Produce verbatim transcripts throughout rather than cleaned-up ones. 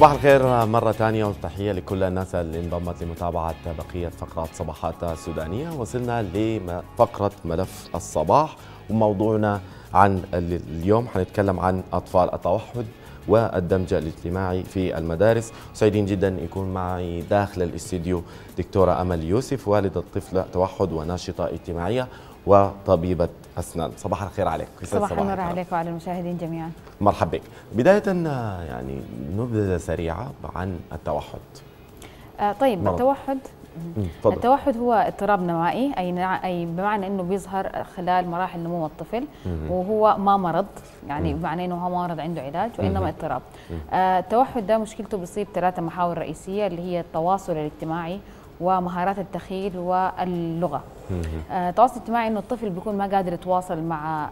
صباح الخير مرة ثانية وتحية لكل الناس اللي انضمت لمتابعة بقية فقرات صباحات سودانية. وصلنا لفقرة ملف الصباح وموضوعنا عن اليوم حنتكلم عن أطفال التوحد والدمج الاجتماعي في المدارس. سعيدين جدا يكون معي داخل الاستديو دكتورة امل يوسف والدة طفل توحد وناشطة اجتماعية وطبيبة أسنان. صباح الخير عليك. صباح النور عليك وعلى المشاهدين جميعا. مرحبا بك. بداية يعني نبذة سريعة عن التوحد. آه طيب مرض. التوحد فضل. التوحد هو اضطراب نوائي، أي أي بمعنى أنه بيظهر خلال مراحل نمو الطفل، وهو ما مرض، يعني بمعنى أنه هو ما مرض عنده علاج وإنما اضطراب. آه التوحد ده مشكلته بيصيب ثلاثة محاور رئيسية اللي هي التواصل الاجتماعي ومهارات التخيل واللغة. آه التواصل الاجتماعي أنه الطفل بيكون ما قادر يتواصل مع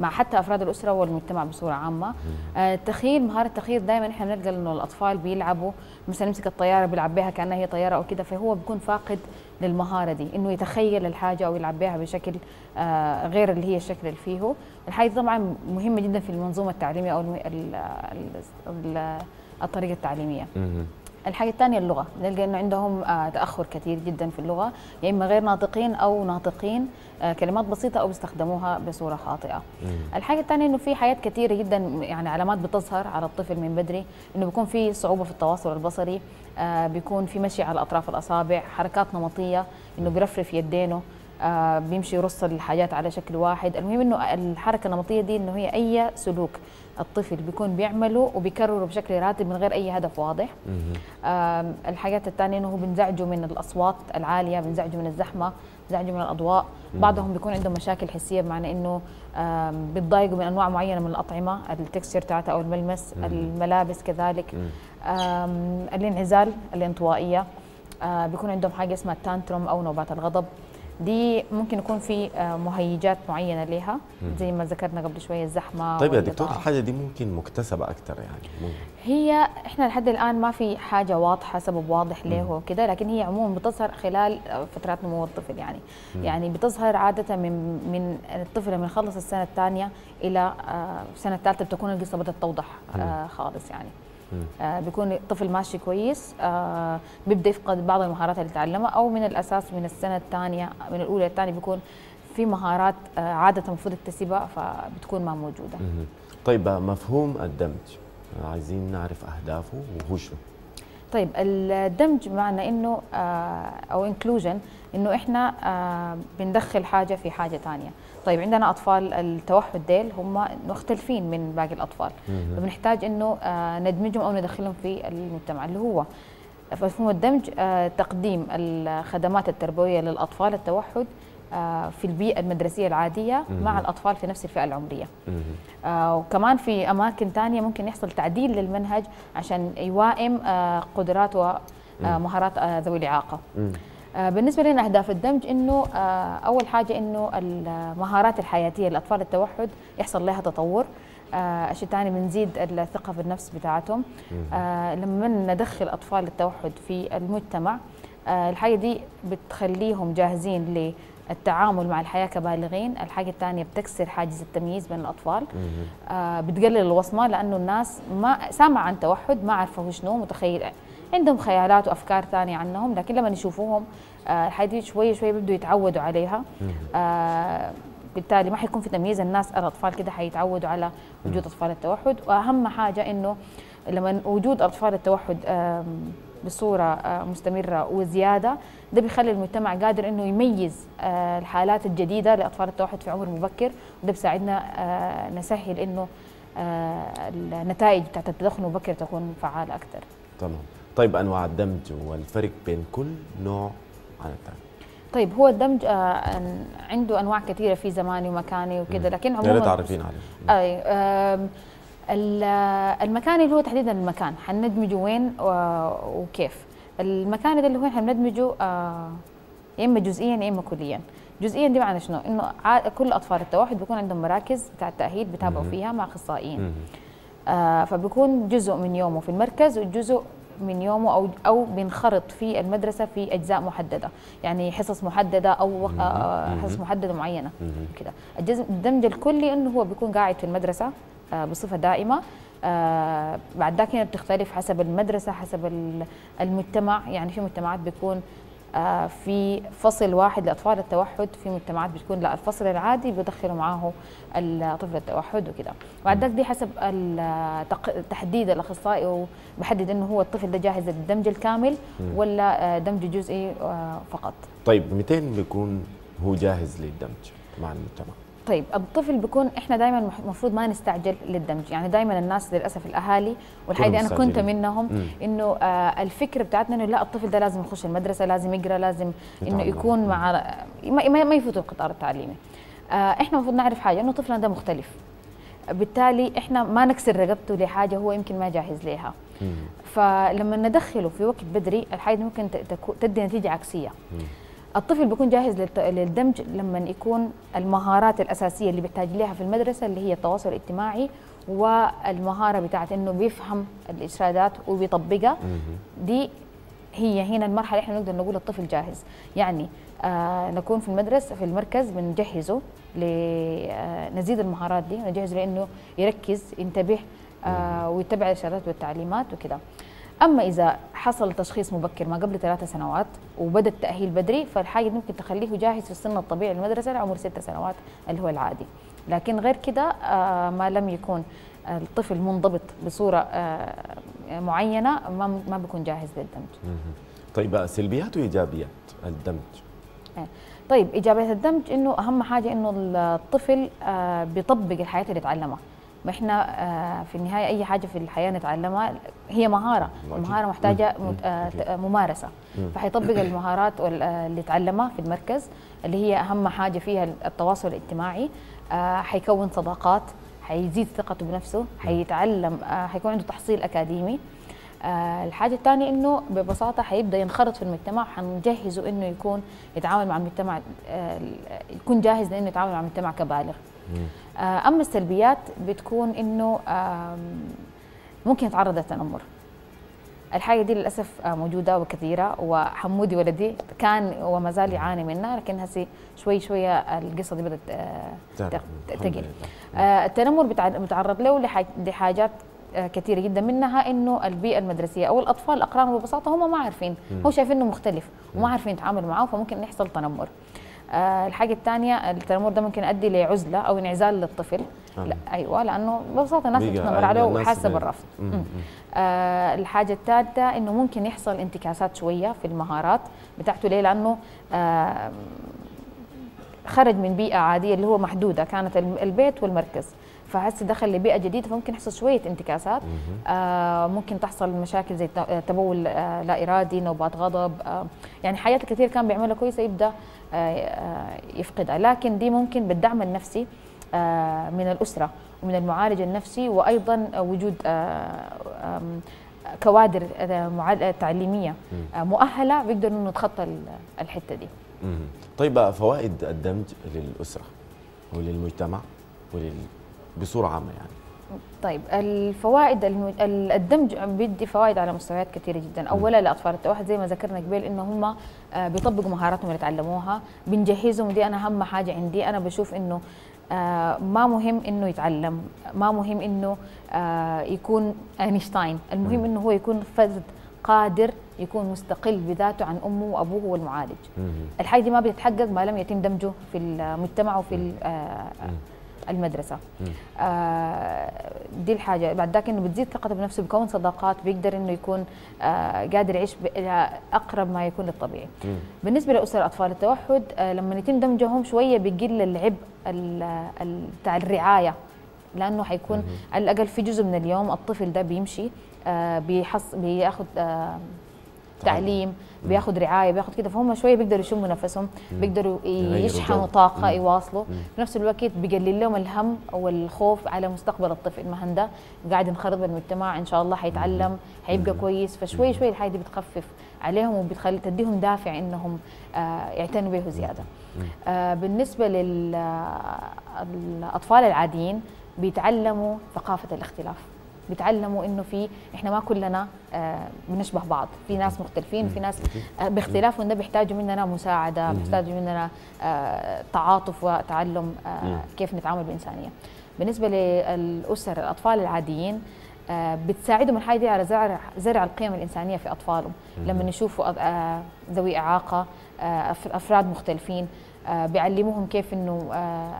مع حتى أفراد الأسرة والمجتمع بصورة عامة. آه التخيل، مهارة التخيل دائما إحنا بنلقى إنه الأطفال بيلعبوا مثلا يمسك الطيارة بيلعب بها كأنها هي طيارة أو كده، فهو بيكون فاقد للمهارة دي إنه يتخيل الحاجة أو يلعب بها بشكل آه غير اللي هي الشكل اللي فيه. الحاجة طبعا مهمة جدا في المنظومة التعليمية أو الطريقة التعليمية. الحاجة الثانية اللغة، نلقى إنه عندهم تأخر كثير جدا في اللغة، يا يعني إما غير ناطقين أو ناطقين كلمات بسيطة أو بيستخدموها بصورة خاطئة. مم. الحاجة الثانية إنه في حاجات كثيرة جدا يعني علامات بتظهر على الطفل من بدري، إنه بيكون في صعوبة في التواصل البصري، آه بيكون في مشي على أطراف الأصابع، حركات نمطية إنه بيرفرف يدينه، آه بيمشي يرص الحاجات على شكل واحد. المهم إنه الحركة النمطية دي إنه هي أي سلوك الطفل بيكون بيعمله وبيكرره بشكل راتب من غير أي هدف واضح. الحاجات الثانية إنه هو بنزعجه من الأصوات العالية، بنزعجه من الزحمة، بنزعجه من الأضواء. مم. بعضهم بيكون عندهم مشاكل حسية، بمعنى إنه بيتضايقوا من أنواع معينة من الأطعمة، التكستشر بتاعتها أو الملمس. مم. الملابس كذلك. الانعزال، الانطوائية، بيكون عندهم حاجة اسمها التانتروم أو نوبات الغضب. دي ممكن يكون في مهيجات معينه لها زي ما ذكرنا قبل شويه الزحمه. طيب يا دكتور، الحاجه دي ممكن مكتسبه اكثر يعني ممكن. هي احنا لحد الان ما في حاجه واضحه سبب واضح ليه وكده، لكن هي عموما بتظهر خلال فترات نمو الطفل يعني. مم. يعني بتظهر عاده من من الطفل لما يخلص السنه الثانيه الى السنه الثالثه بتكون القصه بدات توضح. آه خالص يعني. آه بيكون الطفل ماشي كويس، آه بيبدا يفقد بعض المهارات اللي تعلمها، او من الاساس من السنه الثانيه من الاولى للثانيه بيكون في مهارات آه عاده المفروض اكتسبها فبتكون ما موجوده. مم. طيب مفهوم الدمج، عايزين نعرف اهدافه وهو شو؟ طيب الدمج معنى انه آه او انكلوجن انه احنا آه بندخل حاجه في حاجه ثانيه. طيب عندنا اطفال التوحد ديل هم مختلفين من باقي الاطفال، فبنحتاج انه آه ندمجهم او ندخلهم في المجتمع اللي هو مفهوم الدمج. آه تقديم الخدمات التربويه للاطفال التوحد آه في البيئه المدرسيه العاديه مم. مع الاطفال في نفس الفئه العمريه. آه وكمان في اماكن ثانيه ممكن يحصل تعديل للمنهج عشان يوائم آه قدرات ومهارات آه ذوي الاعاقه. بالنسبة لنا أهداف الدمج إنه أول حاجة إنه المهارات الحياتية للأطفال التوحد يحصل لها تطور. الشيء الثاني بنزيد الثقة في النفس بتاعتهم. لما ندخل أطفال التوحد في المجتمع الحاجة دي بتخليهم جاهزين للتعامل مع الحياة كبالغين. الحاجة الثانية بتكسر حاجز التمييز بين الأطفال، بتقلل الوصمة لأنه الناس ما سامع عن توحد ما عرفوا شنو، متخيل عندهم خيالات وافكار ثانيه عنهم، لكن لما يشوفوهم الحاجات شويه شويه بيبدوا يتعودوا عليها. آه بالتالي ما حيكون في تمييز، الناس الاطفال كده حيتعودوا على وجود اطفال التوحد. واهم حاجه انه لما وجود اطفال التوحد آه بصوره آه مستمره وزياده، ده بيخلي المجتمع قادر انه يميز آه الحالات الجديده لاطفال التوحد في عمر مبكر، وده بيساعدنا آه نسهل انه آه النتائج بتاعت التدخل المبكر تكون فعاله اكثر. تمام. طيب انواع الدمج والفرق بين كل نوع عن الثاني. طيب هو الدمج آه عنده انواع كثيره في زماني ومكاني وكذا، لكن عموما يا ريت تعرفين عليه. اي آه المكاني اللي هو تحديدا المكان حندمجه وين وكيف. المكان ده اللي هو حندمجه آه يا اما جزئيا يا اما كليا. جزئيا دي معنى شنو؟ انه كل اطفال التوحد بيكون عندهم مراكز بتاع التاهيل بيتابعوا فيها مع اخصائيين. آه فبيكون جزء من يومه في المركز وجزء من يومه او او بينخرط في المدرسه في اجزاء محدده، يعني حصص محدده او حصص محدده معينه كده. الدمج الكلي انه هو بيكون قاعد في المدرسه بصفه دائمه، آه بعد ذاك هنا بتختلف حسب المدرسة، حسب المجتمع. يعني في مجتمعات بيكون آه في فصل واحد لأطفال التوحد، في مجتمعات بتكون لا الفصل العادي بيدخلوا معاه الطفل التوحد وكده. بعد ذاك دي حسب تحديد الأخصائي، وبحدد إنه هو الطفل ده جاهز للدمج الكامل ولا دمج جزئي فقط. طيب متين بيكون هو جاهز للدمج مع المجتمع؟ طيب الطفل بيكون احنا دائما المفروض ما نستعجل للدمج، يعني دائما الناس للاسف الاهالي والحقيقه انا كنت منهم انه آه الفكره بتاعتنا انه لا الطفل ده لازم يخش المدرسه، لازم يقرا، لازم انه يكون مع ما, ما يفوت القطار التعليمي. آه احنا المفروض نعرف حاجه انه طفلنا ده مختلف، بالتالي احنا ما نكسر رقبته لحاجه هو يمكن ما جاهز ليها. مم. فلما ندخله في وقت بدري الحاجه ممكن تدي نتيجه عكسيه. مم. الطفل بيكون جاهز للدمج لما يكون المهارات الأساسية اللي بيحتاج ليها في المدرسة اللي هي التواصل الاجتماعي والمهارة بتاعت إنه بيفهم الإشارات وبيطبقها، دي هي هنا المرحلة إحنا نقدر نقول الطفل جاهز. يعني آه نكون في المدرسة في المركز بنجهزه لنزيد المهارات دي، ونجهزه لأنه يركز، ينتبه، آه ويتبع الإشارات والتعليمات وكده. أما إذا حصل تشخيص مبكر ما قبل ثلاثة سنوات وبدأ التأهيل بدري، فالحاجة ممكن تخليه جاهز في السن الطبيعي للمدرسة لعمر ست سنوات اللي هو العادي. لكن غير كده ما لم يكون الطفل منضبط بصورة معينة ما بيكون جاهز للدمج. طيب سلبيات وإيجابيات الدمج؟ طيب إيجابيات الدمج إنه أهم حاجة إنه الطفل بيطبق الحياة اللي اتعلمها. ما احنا في النهايه اي حاجه في الحياه نتعلمها هي مهاره، المهاره محتاجه ممارسه، فحيطبق المهارات اللي اتعلمها في المركز اللي هي اهم حاجه فيها التواصل الاجتماعي، حيكون صداقات، حيزيد ثقته بنفسه، حيتعلم، حيكون عنده تحصيل اكاديمي. الحاجه الثانيه انه ببساطه حيبدا ينخرط في المجتمع، حنجهزه انه يكون يتعامل مع المجتمع، يكون جاهز لانه يتعامل مع المجتمع كبالغ. أما السلبيات بتكون إنه ممكن يتعرض للتنمر. الحاجة دي للأسف موجودة وكثيرة، وحمودي ولدي كان وما زال يعاني منها، لكن هسي شوي شوية القصة دي بدأت تقل. التنمر بتعرض له لحاجات كثيرة جدا، منها إنه البيئة المدرسية أو الأطفال الأقران ببساطة هم ما عارفين، هو شايف إنه مختلف وما عارفين يتعاملوا معه، فممكن يحصل تنمر. الحاجة الثانية التنمر ده ممكن يؤدي لعزلة أو انعزال للطفل. لا أيوة، لأنه ببساطة الناس بتتنمر عليه وحاسة بالرفض. آه الحاجة الثالثة إنه ممكن يحصل انتكاسات شوية في المهارات بتاعته. ليه؟ لأنه آه خرج من بيئة عادية اللي هو محدودة، كانت البيت والمركز، فهسه دخل لبيئة جديدة، فممكن يحصل شوية انتكاسات. آه ممكن تحصل مشاكل زي تبول آه لا إرادي، نوبات غضب، آه يعني حاجات كثير كان بيعملها كويسة يبدأ يفقدها. لكن دي ممكن بالدعم النفسي من الأسرة ومن المعالج النفسي، وأيضا وجود كوادر تعليمية مؤهلة بيقدروا إنه نتخطى الحتة دي. طيب فوائد الدمج للأسرة وللمجتمع ولل بصورة عامة يعني؟ طيب الفوائد، الدمج بيدي فوائد على مستويات كثيره جدا. اولا لاطفال التوحد زي ما ذكرنا قبل انه هم بيطبقوا مهاراتهم اللي اتعلموها، بنجهزهم، دي انا اهم حاجه عندي. انا بشوف انه ما مهم انه يتعلم، ما مهم انه يكون اينشتاين، المهم انه هو يكون فرد قادر، يكون مستقل بذاته عن امه وابوه والمعالج. الحاجه دي ما بتتحقق ما لم يتم دمجه في المجتمع وفي المدرسة. آه دي الحاجة. بعد ذاك انه بتزيد ثقته بنفسه، بكون صداقات، بيقدر انه يكون آه قادر يعيش اقرب ما يكون للطبيعي. مم. بالنسبة لأسر اطفال التوحد آه لما يتم دمجهم شوية بيقل العبء بتاع الرعاية، لانه حيكون على الاقل في جزء من اليوم الطفل ده بيمشي، آه بيحص بياخذ آه تعليم، بياخد رعايه، بياخد كده، فهم شويه بيقدروا يشموا نفسهم، بيقدروا يشحنوا طاقه، يواصلوا. في نفس الوقت بيقلل لهم الهم والخوف على مستقبل الطفل، المهن ده قاعد ينخرط بالمجتمع، ان شاء الله حيتعلم، حيبقى كويس، فشوي شوي الحاجه دي بتخفف عليهم وبتخلي تديهم دافع انهم يعتنوا به زياده. بالنسبه للاطفال العاديين بيتعلموا ثقافه الاختلاف، بيتعلموا انه في احنا ما كلنا آه بنشبه بعض، في ناس مختلفين، في ناس آه باختلافهم ده بيحتاجوا مننا مساعده، بيحتاجوا مننا آه تعاطف وتعلم آه كيف نتعامل بانسانيه. بالنسبه للاسر الاطفال العاديين بتساعدهم الحاجه دي على زرع زرع القيم الانسانيه في اطفالهم، لما يشوفوا ذوي اعاقه، افراد مختلفين، بيعلموهم كيف انه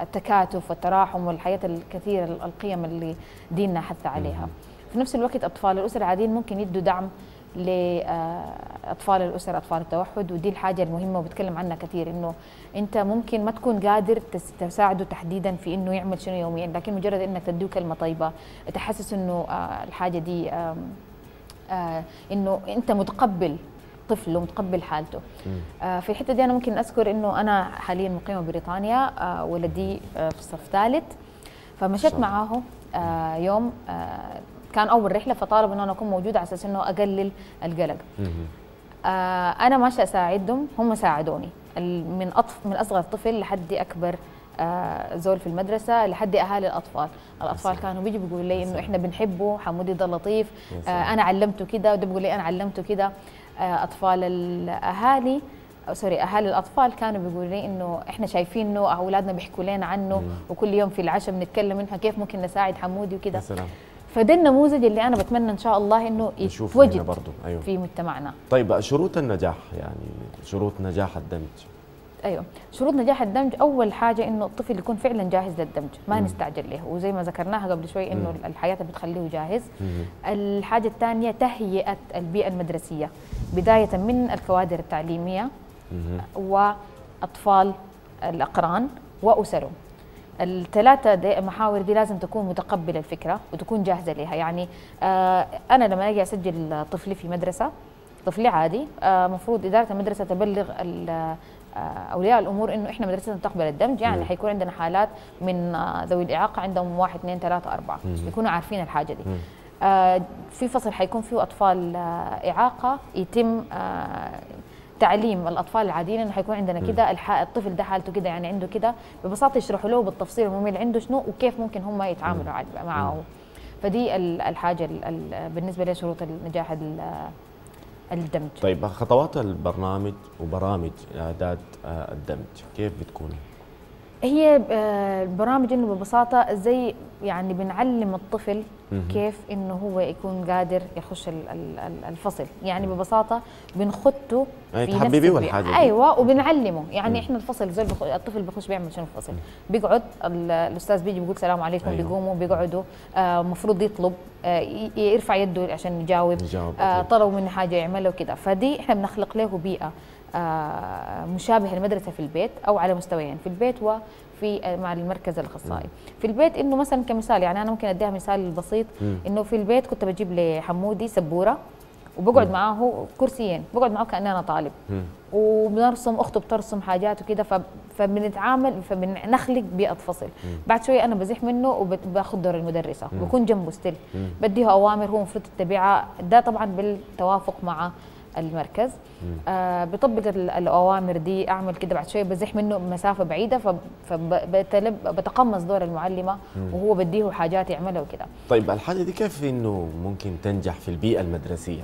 التكاتف والتراحم والحياه الكثيره القيم اللي ديننا حث عليها. في نفس الوقت اطفال الاسر العاديين ممكن يدوا دعم لاطفال الاسر، اطفال التوحد، ودي الحاجه المهمه وبتكلم عنها كثير، انه انت ممكن ما تكون قادر تساعده تحديدا في انه يعمل شنو يوميا، لكن مجرد انك تديه كلمه طيبه تحسس انه الحاجه دي انه انت متقبل طفله متقبل حالته. آه في الحته دي انا ممكن اذكر انه انا حاليا مقيمه بريطانيا، آه ولدي آه في صف ثالث، فمشيت معاه آه يوم آه كان اول رحله، فطالب انه انا اكون موجوده على اساس انه اقلل القلق. آه انا ماشيه اساعدهم، هم ساعدوني من أطف من اصغر طفل لحد اكبر آه زول في المدرسه لحد اهالي الاطفال. الاطفال كانوا بيجوا بيقولوا لي انه احنا بنحبه، حمودي ده لطيف، آه انا علمته كده، وده بيقول لي انا علمته كده. اطفال الاهالي سوري اهالي الاطفال كانوا بيقولوا لي انه احنا شايفينه، اولادنا بيحكوا لنا عنه، مم. وكل يوم في العشاء بنتكلم انها كيف ممكن نساعد حمودي وكده. فده النموذج اللي انا بتمنى ان شاء الله انه يتوجد برضو. أيوه. في مجتمعنا. طيب شروط النجاح، يعني شروط نجاح الدمج. ايوه شروط نجاح الدمج، اول حاجه انه الطفل يكون فعلا جاهز للدمج، ما مم. نستعجل له، وزي ما ذكرناها قبل شوي انه الحياه بتخليه جاهز. مم. الحاجه الثانيه تهيئه البيئه المدرسيه، بدايه من الكوادر التعليميه مم. واطفال الاقران واسرهم. الثلاثه محاور دي لازم تكون متقبله الفكره وتكون جاهزه لها، يعني آه انا لما اجي اسجل طفلي في مدرسه، طفلي عادي، المفروض آه اداره المدرسه تبلغ اولياء الامور انه احنا مدرستنا تقبل الدمج، يعني حيكون عندنا حالات من ذوي الاعاقه عندهم واحد اثنين ثلاثه اربعه، يكونوا عارفين الحاجه دي. آه في فصل حيكون فيه اطفال آه اعاقه، يتم آه تعليم الاطفال العاديين انه حيكون عندنا كده، الطفل ده حالته كده، يعني عنده كده، ببساطه يشرحوا له بالتفصيل الممل عنده شنو وكيف ممكن هم يتعاملوا معه. فدي الحاجه بالنسبه لشروط النجاح الدمج. طيب خطوات البرنامج وبرامج اعداد الدمج كيف بتكون؟ هي البرامج انه ببساطه زي يعني بنعلم الطفل كيف انه هو يكون قادر يخش الفصل، يعني ببساطه بنخطه في نفس تحببيه والحاجه. ايوه وبنعلمه، يعني احنا الفصل زي الطفل بيخش بيعمل شنو الفصل؟ بيقعد الاستاذ بيجي بيقول السلام عليكم، أيوة. بيقوموا بيقعدوا، المفروض آه يطلب، آه يرفع يده عشان يجاوب، آه طلبوا منه حاجه يعملها وكده. فدي احنا بنخلق له بيئه آه مشابهه للمدرسه في البيت، او على مستويين، في البيت وفي مع المركز الاخصائي. في البيت انه مثلا كمثال، يعني انا ممكن اديها مثال بسيط، انه في البيت كنت بجيب لحمودي سبوره وبقعد معاه كرسيين، بقعد معاه كاني انا طالب، وبنرسم، اخته بترسم حاجات وكده، فبنتعامل فبنخلق بيئه فصل. بعد شويه انا بزيح منه وباخذ دور المدرسه، بكون جنبه ستيل، بديها اوامر هو المفروض يتبعها، ده طبعا بالتوافق مع المركز. آه بطبق الاوامر دي، اعمل كده، بعد شويه بزح منه مسافه بعيده، فبتقمص دور المعلمه وهو بديه حاجات يعملها وكده. طيب الحاجه دي كيف انه ممكن تنجح في البيئه المدرسيه؟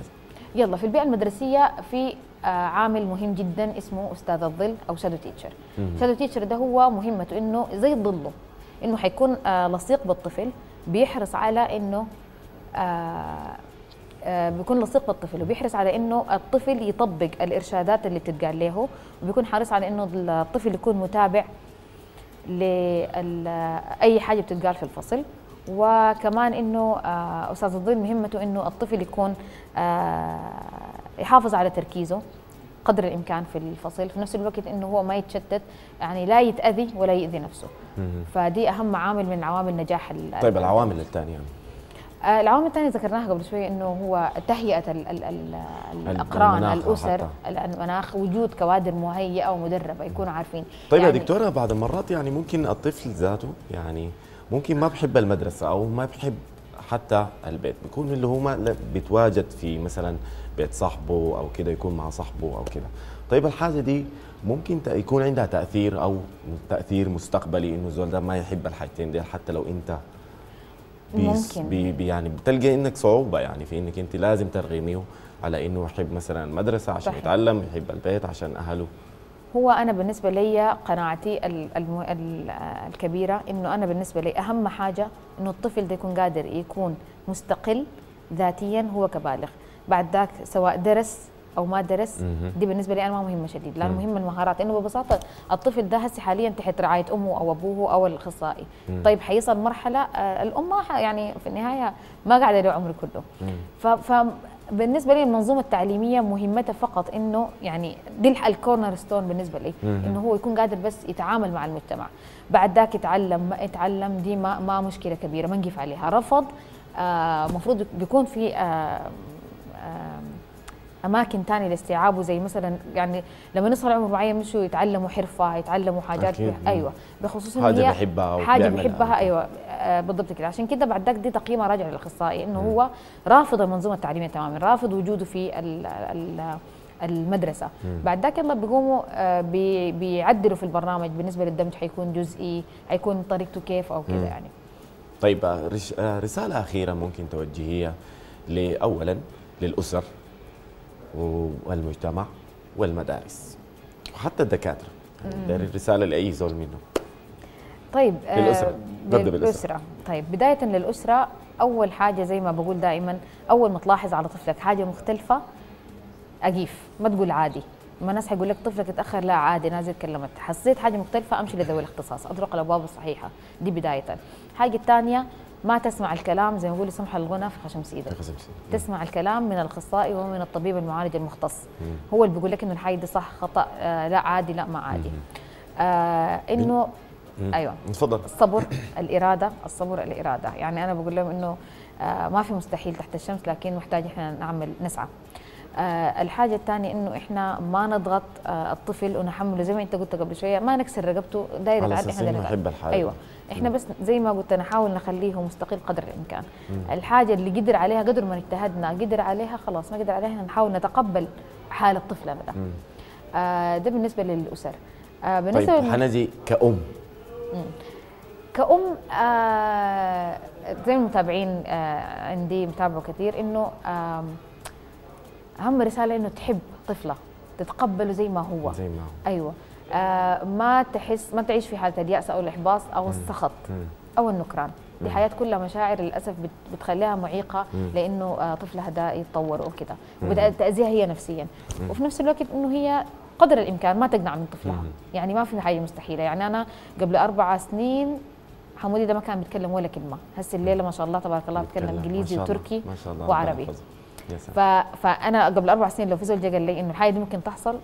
يلا في البيئه المدرسيه في آه عامل مهم جدا اسمه استاذ الظل او شادو تيتشر. شادو تيتشر ده هو مهمته انه زي ظله، انه حيكون آه لصيق بالطفل، بيحرص على انه آه بيكون لصيق بالطفل، وبيحرص على انه الطفل يطبق الارشادات اللي بتتقال له، وبيكون حريص على انه الطفل يكون متابع لاي حاجه بتتقال في الفصل. وكمان انه استاذ الظل مهمته انه الطفل يكون يحافظ على تركيزه قدر الامكان في الفصل، في نفس الوقت انه هو ما يتشتت، يعني لا يتاذي ولا يؤذي نفسه. فدي اهم عامل من عوامل نجاح. طيب العوامل الثانيه؟ العوامل الثانية ذكرناها قبل شوي، انه هو تهيئة ال ال ال الاقران، الاسر، المناخ، وجود كوادر مهيئة ومدربة يكونوا عارفين. طيب يا يعني دكتورة، بعض المرات يعني ممكن الطفل ذاته يعني ممكن ما بحب المدرسة او ما بحب حتى البيت، بيكون اللي هو ما بيتواجد في مثلا بيت صاحبه او كده، يكون مع صاحبه او كده. طيب الحاجة دي ممكن يكون عندها تأثير او تأثير مستقبلي، انه الزول ده ما يحب الحاجتين دي، حتى لو انت ممكن بي يعني بتلقى انك صعوبه يعني في انك انت لازم ترغميه على انه يحب مثلا المدرسه عشان صحيح. يتعلم، يحب البيت عشان اهله هو أنا بالنسبة لي قناعتي الكبيرة إنه أنا بالنسبة لي أهم حاجة إنه الطفل ده يكون قادر يكون مستقل ذاتيا هو كبالغ، بعد ذاك سواء درس أو ما درس دي بالنسبة لي أنا ما مهمة شديد، لأن مهم المهارات، إنه ببساطة الطفل ده هسه حاليا تحت رعاية أمه أو أبوه أو الأخصائي، طيب حيصل مرحلة الأم يعني في النهاية ما قاعدة له عمره كله، ف بالنسبه لي المنظومه التعليميه مهمتها فقط انه يعني دي الكورنر ستون بالنسبه لي انه هو يكون قادر بس يتعامل مع المجتمع، بعد ذاك يتعلم ما يتعلم دي ما, ما مشكله كبيره ما نقف عليها، رفض المفروض آه بيكون في آه آه اماكن ثانيه لاستيعابه، زي مثلا يعني لما نصل عمر معين مشوا يتعلموا حرفه يتعلموا حاجات ايوه بخصوص حاجه بحبها حاجه بحبها ايوه بالضبط كده، عشان كده بعد ذاك دي تقييمه راجع للاخصائي انه هو رافض المنظومه التعليميه تماما، رافض وجوده في ال ال المدرسه، بعد ذاك يلا بيقوموا بي بيعدلوا في البرنامج بالنسبه للدمج، حيكون جزئي، حيكون طريقته كيف او كده يعني. طيب رساله اخيره ممكن توجهيها اولا للاسر والمجتمع والمدارس وحتى الدكاتره، يعني رساله لاي زول منهم. طيب للأسرة. للأسرة. طيب بداية للأسرة، أول حاجة زي ما بقول دائما، أول ما تلاحظ على طفلك حاجة مختلفة أجيف، ما تقول عادي، ما الناس حيقول لك طفلك اتأخر، لا عادي نازل تكلمت، حسيت حاجة مختلفة أمشي لذوي الاختصاص، أطرق الأبواب الصحيحة، دي بداية. الحاجة الثانية ما تسمع الكلام زي ما بقول سمح الغنى في خشم سيدك، تسمع الكلام من الأخصائي ومن الطبيب المعالج المختص، هو اللي بيقول لك إنه الحاجة دي صح خطأ آه لا عادي لا ما عادي. آه إنه ايوه تفضل الصبر الاراده، الصبر الاراده، يعني انا بقول لهم انه آه ما في مستحيل تحت الشمس، لكن محتاج احنا نعمل نسعى. آه الحاجه الثانيه انه احنا ما نضغط آه الطفل ونحمله زي ما انت قلت قبل شويه، ما نكسر رقبته دايره العد، احنا نحب الحاجه ايوه احنا بس زي ما قلت نحاول نخليه مستقل قدر الامكان. م. الحاجه اللي قدر عليها قدر ما اجتهدنا قدر عليها خلاص، ما قدر عليها نحاول نتقبل حال الطفل هذا. آه ده بالنسبه للاسر. آه بالنسبه طيب حنجي كأم مم. كأم آه زي المتابعين آه عندي متابعوا كثير انه آه اهم رساله انه تحب طفله، تتقبله زي ما هو زي ما هو ايوه آه ما تحس ما تعيش في حاله اليأس او الاحباط او السخط مم. او النكران، دي حياه كلها مشاعر للاسف بتخليها معيقه مم. لانه آه طفلها ده يتطور وكذا وبدأت تأذيها هي نفسيا مم. وفي نفس الوقت انه هي قدر الامكان ما تقنع من طفلها، يعني ما في حاجه مستحيله، يعني انا قبل اربع سنين حمودي ده ما كان بيتكلم ولا كلمه، هسه الليله ما شاء الله تبارك الله بيتكلم انجليزي وتركي ما شاء الله وعربي. ف... فانا قبل اربع سنين لو في زول جا قال لي انه الحاجه دي ممكن تحصل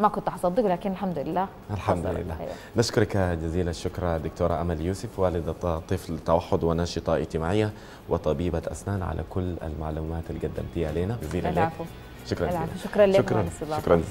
ما كنت اصدق، لكن الحمد لله الحمد لله. أيوة. نشكرك جزيل الشكر دكتوره امل يوسف، والده طفل توحد وناشطه اجتماعيه وطبيبه اسنان، على كل المعلومات اللي قدمتيها لنا. جزيل العفو. شكرا لك. شكرا لك.